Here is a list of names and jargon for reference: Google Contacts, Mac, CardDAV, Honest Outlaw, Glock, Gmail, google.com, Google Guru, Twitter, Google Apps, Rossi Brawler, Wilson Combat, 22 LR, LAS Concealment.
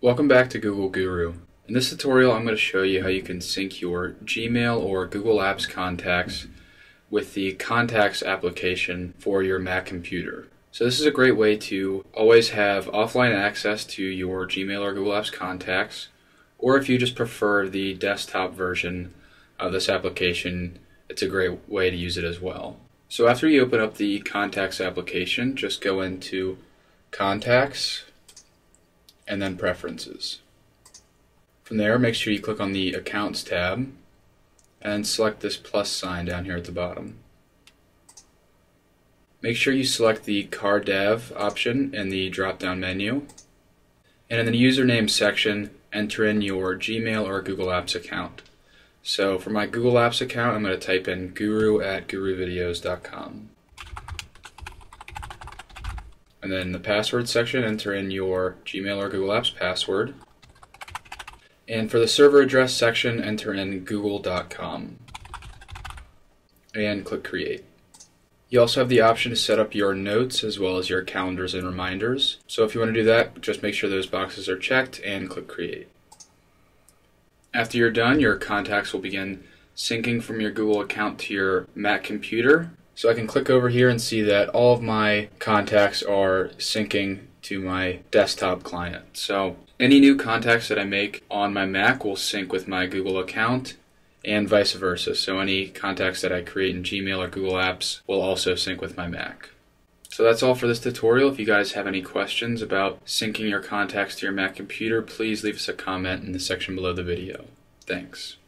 Welcome back to Google Guru. In this tutorial I'm going to show you how you can sync your Gmail or Google Apps contacts with the Contacts application for your Mac computer. So this is a great way to always have offline access to your Gmail or Google Apps contacts, or if you just prefer the desktop version of this application, it's a great way to use it as well. So after you open up the Contacts application, just go into Contacts and then Preferences. From there, make sure you click on the Accounts tab and select this plus sign down here at the bottom. Make sure you select the CardDAV option in the drop-down menu, and in the Username section, enter in your Gmail or Google Apps account. So for my Google Apps account, I'm going to type in guru@guruvideos.com. And then in the password section, enter in your Gmail or Google Apps password. And for the server address section, enter in google.com. And click Create. You also have the option to set up your notes as well as your calendars and reminders. So if you want to do that, just make sure those boxes are checked and click Create. After you're done, your contacts will begin syncing from your Google account to your Mac computer. So I can click over here and see that all of my contacts are syncing to my desktop client. So any new contacts that I make on my Mac will sync with my Google account and vice versa. So any contacts that I create in Gmail or Google Apps will also sync with my Mac. So that's all for this tutorial. If you guys have any questions about syncing your contacts to your Mac computer, please leave us a comment in the section below the video. Thanks.